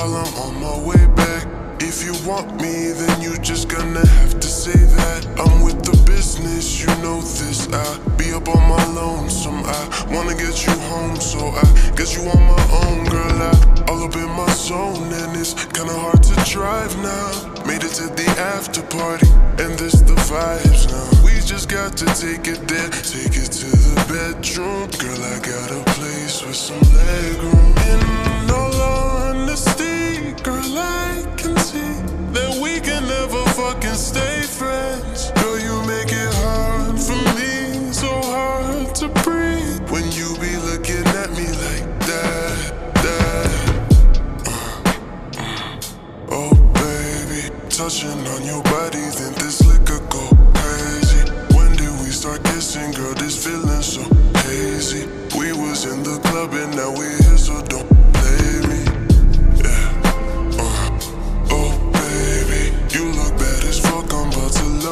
while I'm on my way back. If you want me, then you just gonna have to say that. I'm with the business, you know this. I be up on my lonesome, I wanna get you home, so I guess you on my own, girl. I all up in my zone, and it's kinda hard to drive now. Made it to the after party, and this the vibes now. We just got to take it there, take it to the bedroom. Girl, I got a place with some legroom. In all honesty, girl, I can see that we can never fucking stay friends. Girl, you make it hard for me, so hard to breathe when you be looking at me like that, Oh baby, touching on your body, then this liquor go crazy. When did we start kissing, girl? This feeling so hazy. We was in the club and now we here, so don't.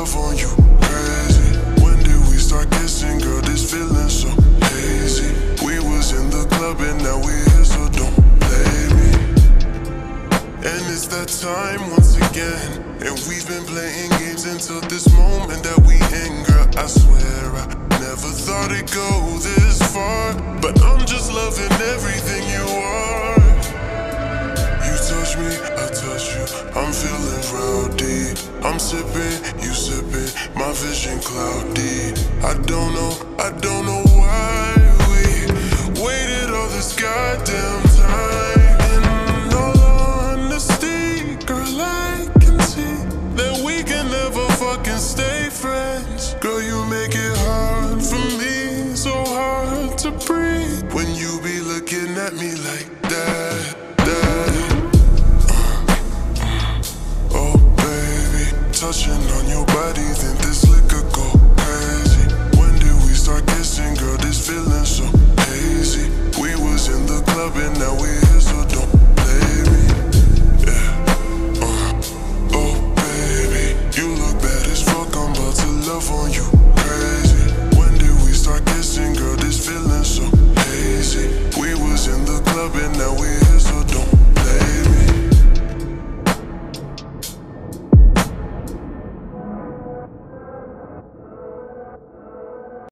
On you crazy. When did we start kissing, girl? This feeling so hazy. We was in the club and now we here, so don't blame me. And it's that time once again, and we've been playing games until this moment that we in. Girl, I swear I never thought it'd go this far, but I'm just loving everything you are. You touch me, I touch you, I'm feeling rowdy. I'm sipping, you sipping, my vision cloudy. I don't know why we waited all this goddamn time. In all honesty, girl, I can see that we can never fucking stay friends. Girl, you make it hard for me, so hard to breathe when you be looking at me like that, that. Touching